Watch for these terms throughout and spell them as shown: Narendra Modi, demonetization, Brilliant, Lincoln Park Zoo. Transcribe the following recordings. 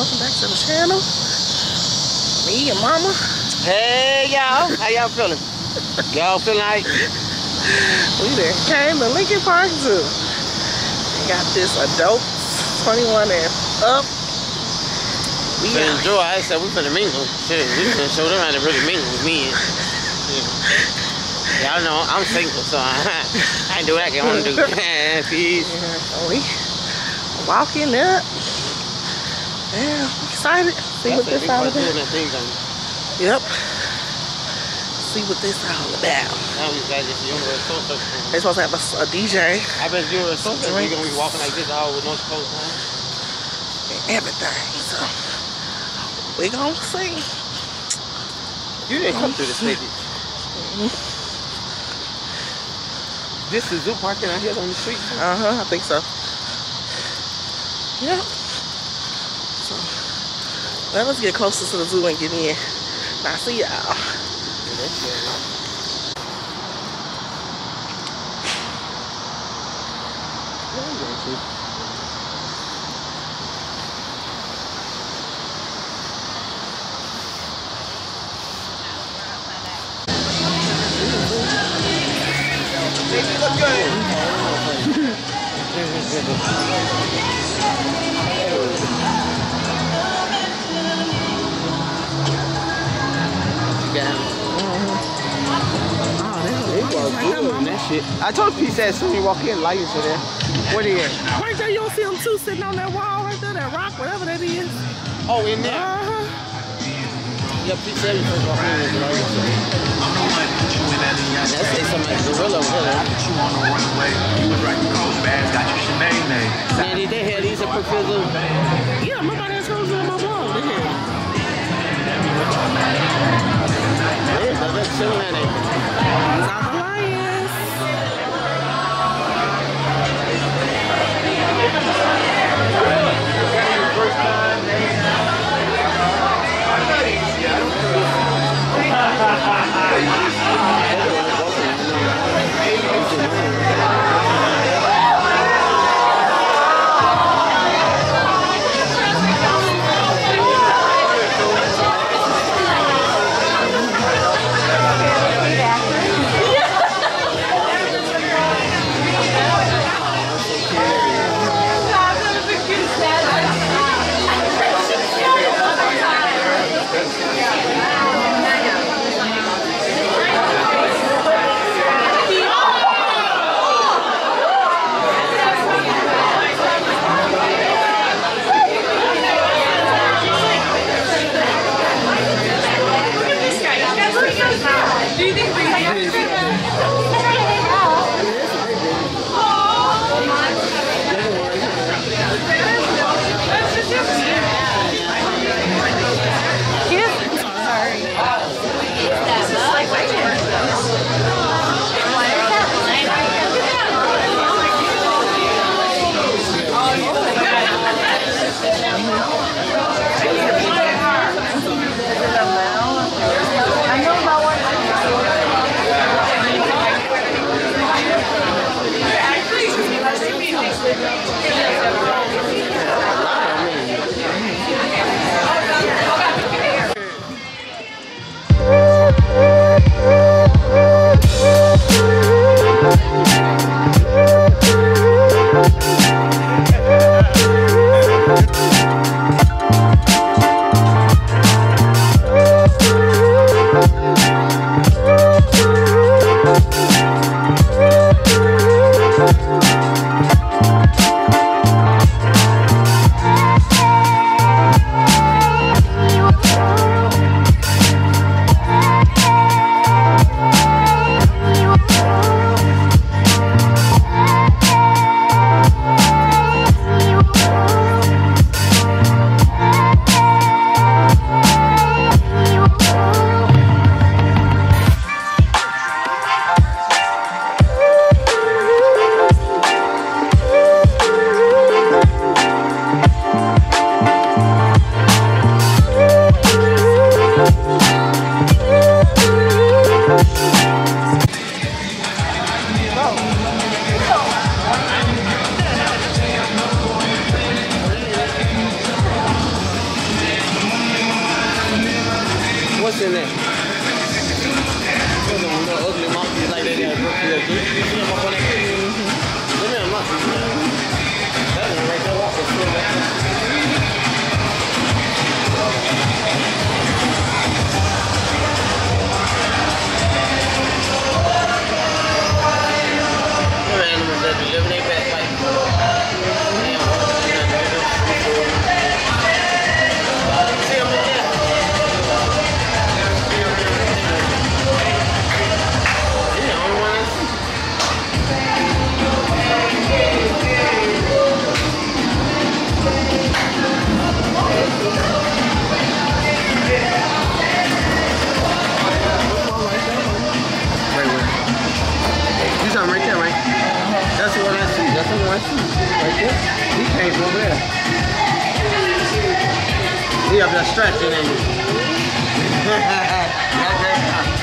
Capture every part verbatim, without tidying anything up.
welcome back to the channel. Me and Mama. Hey y'all, how y'all feeling? Y'all feeling like? We there came to Lincoln Park Zoo. They got this adult twenty-one and up. We finna enjoy. I said we finna mingle. Shit, we finna show them how to really mingle with me. Y'all yeah, know I'm single, so I, I ain't do what I can want to do. Peace. Yeah, so we walking up. Yeah, I'm excited. See what this all about. Yep. See what this all about. They supposed to have a, a D J. I bet you were so you're gonna be walking like this all with no clothes on. And everything. So we gonna see. You didn't come through the city. Mm-hmm. This is zoo parking out here on the street. Uh huh. I think so. Yep. So let us get closer to the zoo and get in. I see y'all. Yeah, that's good. I told you, he said, soon you walk in, lights are there. What is it? Right there, you'll see them two sitting on that wall right there, that rock, whatever that is. Oh, in there? Uh-huh. Yep, he said, you first walk in with lights are there. That says something like gorilla, really. Man, did they have these at Professor? Yeah, remember that school's on my wall, they had. Yeah, but that's chilling at it. Right there? He came from there. He up there stretching in you.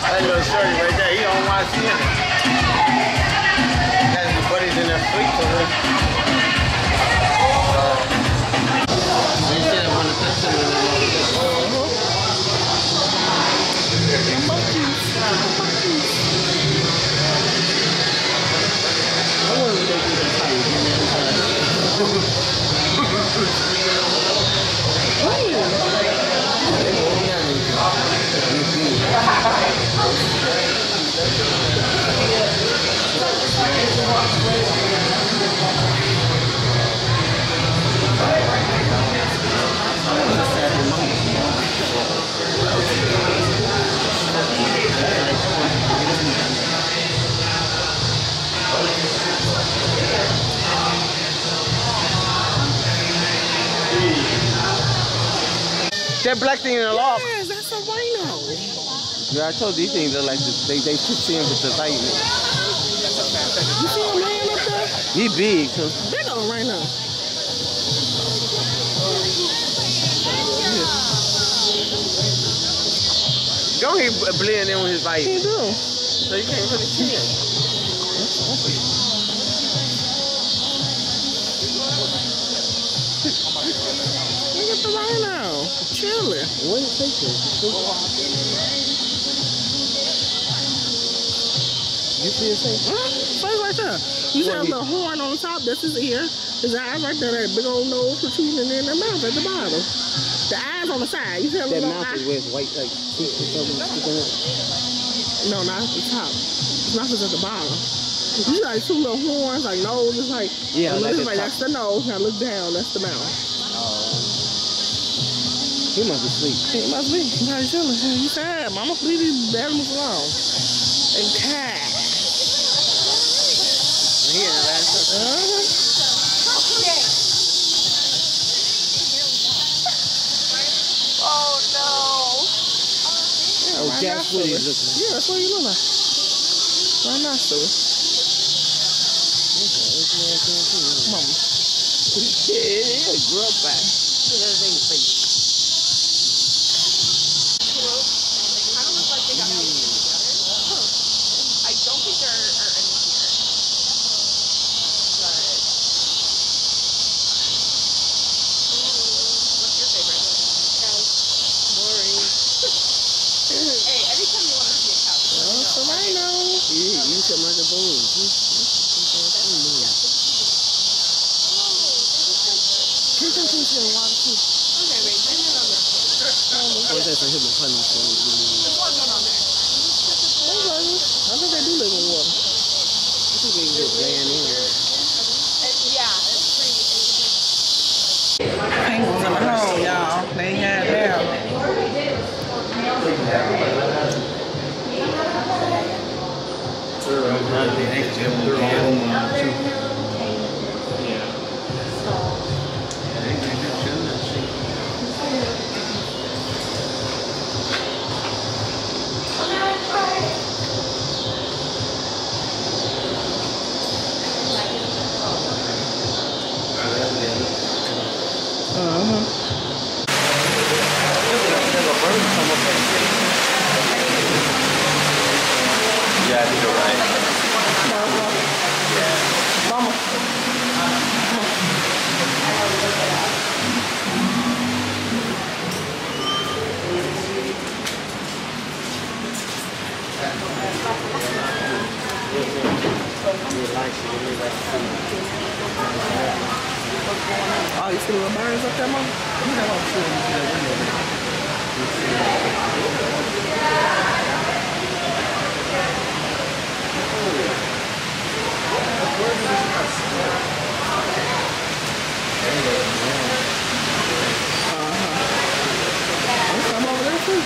That little shorty right there, he don't want to see him. That's the buddies in their sleep for him. They said I want to touch him in the that black thing in the log. Yes, that's a rhino. Yeah, I told you, these things are like, the, they, they should see him with the lightning. You see him laying up there? He big, too. Big old rhino. Yeah. Don't he blend in with his light? He do. So you can't really see him. Look at the rhino. Chilling. What is it? You see his face? Huh? Face right there. You see a little horn on the top. That's his ear. His eyes right there. That big old nose protruding in there. The mouth at the bottom. The eyes on the side. You see a little mouth? That mouth is where it's white, like, no, not at the top. His mouth is at the bottom. You see like two little horns, like nose. It's like, yeah, like, the like that's the nose. Now look down. That's the mouth. He must be asleep. He must be. He's not chilling. He's tired. Mama, leave these animals alone. They tired. He in the last one. Uh-huh. Oh, no. Oh, that's what he looks like. Yeah, that's what he looks like. Why not, sir? Come on. Yeah, he's a grub back. Look at that thing's face. Penguins in the hole, y'all. They had them. Oh, you see the little birds up there, Mom? You know I'm shooting through that window. Uh-huh. There's some over there, too.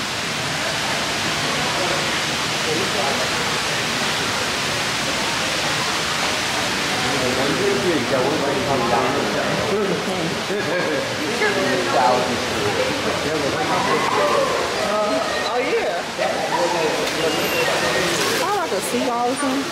Uh, oh yeah. I like a seagull or something.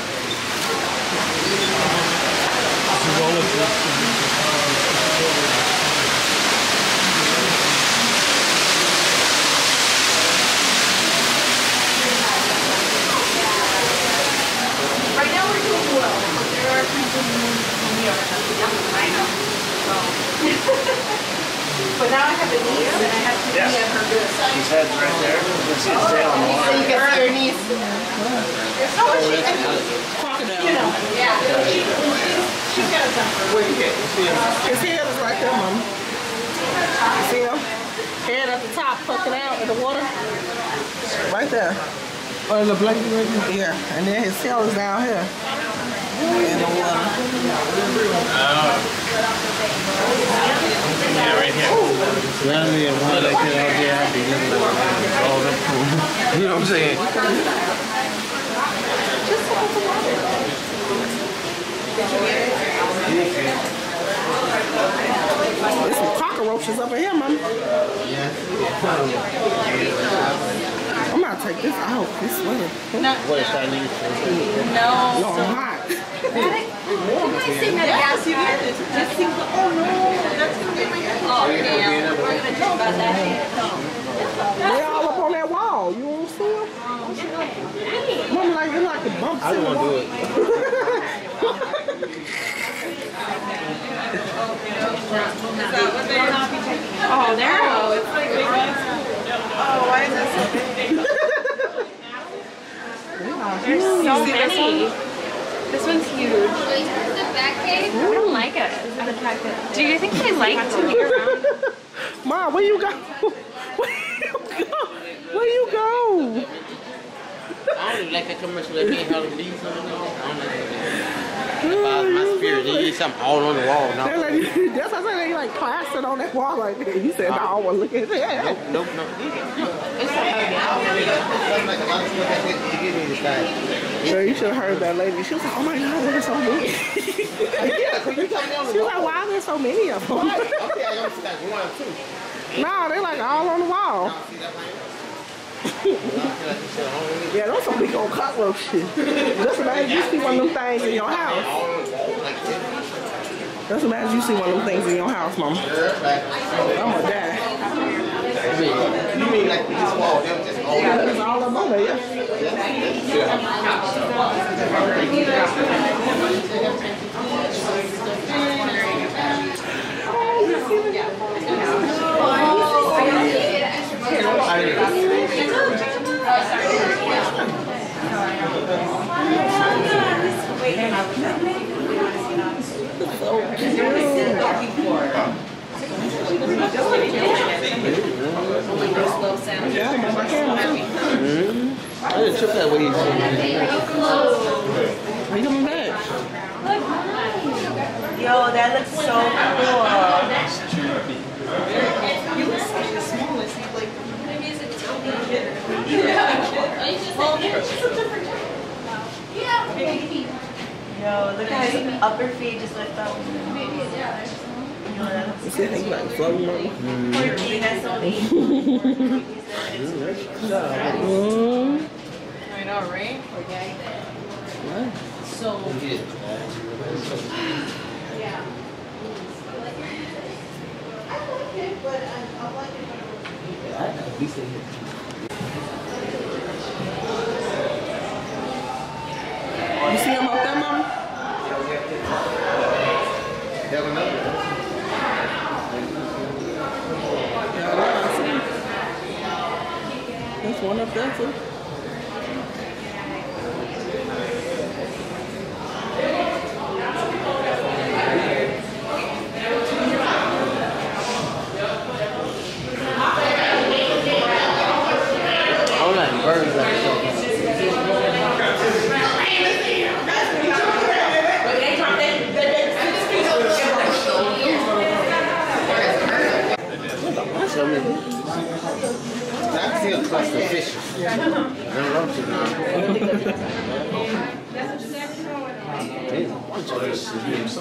But now I have a niece, and I have to yeah. be on her good side. His head's right there. You can see his tail on the water. So you can see her niece. There's so much she can do. You know, yeah. She, she's, she's got a temper. Wait, you can't see him. His head is right there, Mom. You see him? Head at the top, poking out in the water. Right there. Oh, the blanket right there. Yeah, and then his tail is down here. In the water. Oh. Yeah, right here. That'll be a one that could all be happy. You know what I'm saying? Just look at the water. There's some cockroaches over here, Mom. Yeah. I'm going to take this out. This way. No. What is that? No. No, I'm hot. I might sing that gas you get this. Just sing the, oh no, that's going to be my head. Oh, damn. We're going to talk about that head. They're all up on that wall. You won't see them? Mom, like, they're like the bumps in the wall. I don't want to do it. Oh, there it goes. It's like big ones. Oh, why is that so big? There's so many. This one's huge. The back cave? I don't like it. I don't like it. Do you think they like to be around? Ma, where you go? Where you go? Where you go? I don't like that commercial that can't help these on the wall. I don't like that. My spirit, you need something all on the wall. No. Like, that's what I said. They like plastered on that wall like that. You said, no, I want to look at that. Nope, nope, nope. It's so you should have heard that lady. She was like, oh my God, there's so many. Yeah, because you tell me on the wall. She was like, why are there so many of them? Right. Okay, I don't see that one, too. No, they're like all on the wall. No, see that line? Yeah, those some big old cockroach shit. Just imagine you see one of them things in your house. Just imagine you see one of them things in your house, Mama. I'm gonna die. You mean like we just wall them just all yeah, that's all I'm on there, yeah. Yeah. I didn't trip that way. Are you coming back? Yo, that looks so cool. You look so small. It's like maybe it's a different type. Yeah, maybe. Yo, look at his upper feet just lift up. Maybe it's yeah. Is it anything like floating on? I know, right? What? So. Yeah. I like it, but I like it when I like it. At least they hit. You see him up there, Mom? You have another one. There's one up there too. All that birds like that. Like the fish. I don't know what you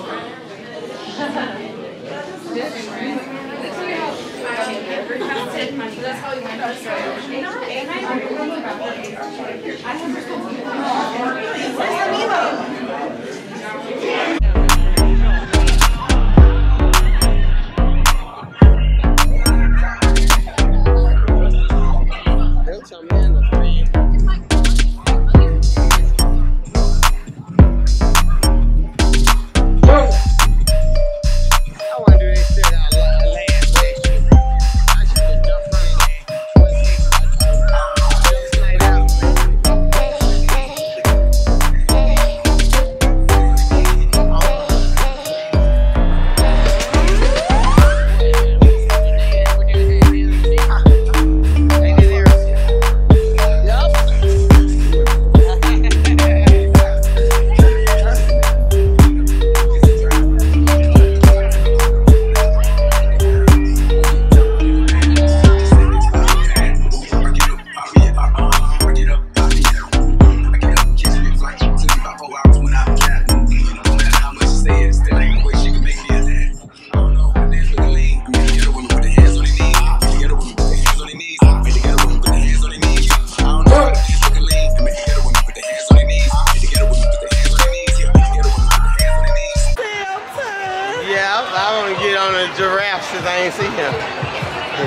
Giraffe since I ain't seen him.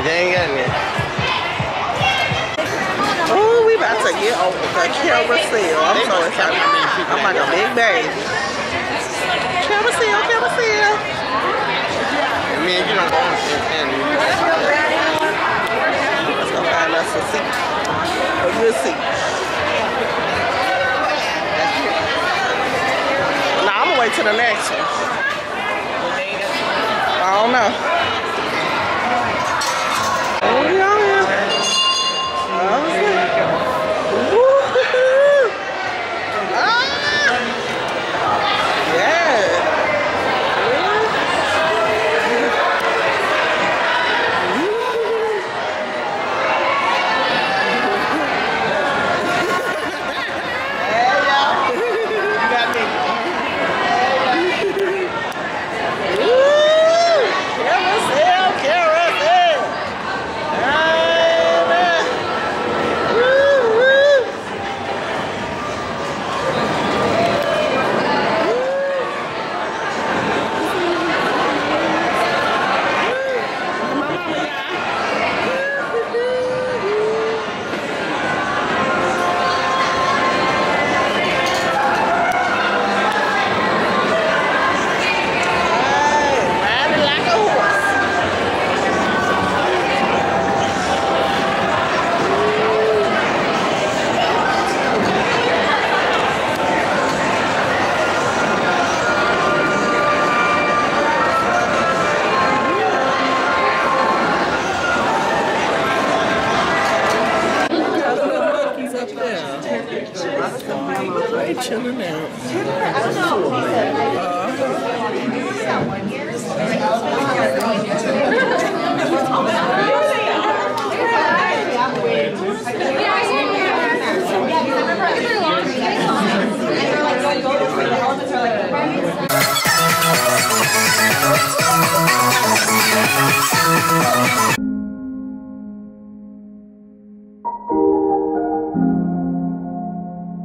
They ain't got me. Oh, we about to get over the carousel. I'm so excited. I'm like a big baby. Carousel, carousel. I mean, you don't want to stand. Let's go find us a seat. A good seat. Now I'm gonna wait till the next one. I don't know.